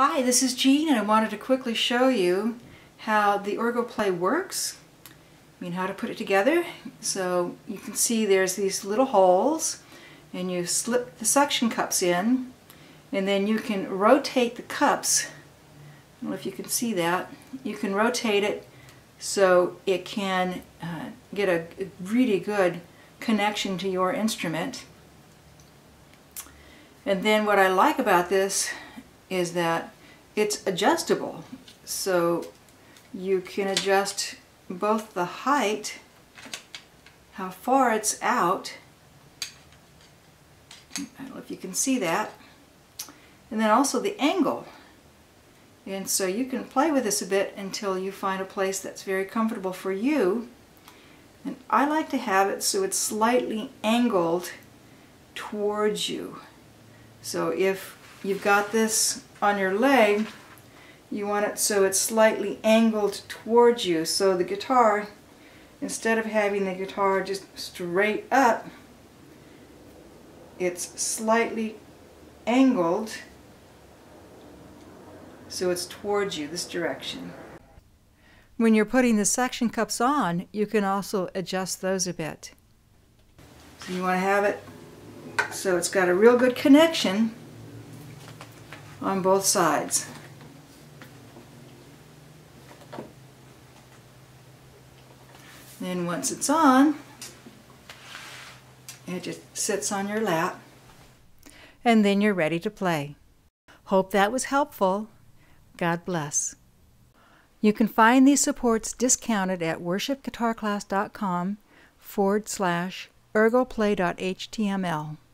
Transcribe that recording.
Hi, this is Jean, and I wanted to quickly show you how the ErgoPlay works. I mean, how to put it together. So you can see there's these little holes, and you slip the suction cups in, and then you can rotate the cups. I don't know if you can see that. You can rotate it so it can get a really good connection to your instrument. And then what I like about this is that it's adjustable, so you can adjust both the height, how far it's out, I don't know if you can see that, and then also the angle. And so you can play with this a bit until you find a place that's very comfortable for you. And I like to have it so it's slightly angled towards you. So if you've got this on your leg, you want it so it's slightly angled towards you. So the guitar, instead of having the guitar just straight up, it's slightly angled so it's towards you, this direction. When you're putting the suction cups on, you can also adjust those a bit. So you want to have it so it's got a real good connection on both sides. Then once it's on, it just sits on your lap, and then you're ready to play. Hope that was helpful. God bless. You can find these supports discounted at worshipguitarclass.com/ergoplay.html.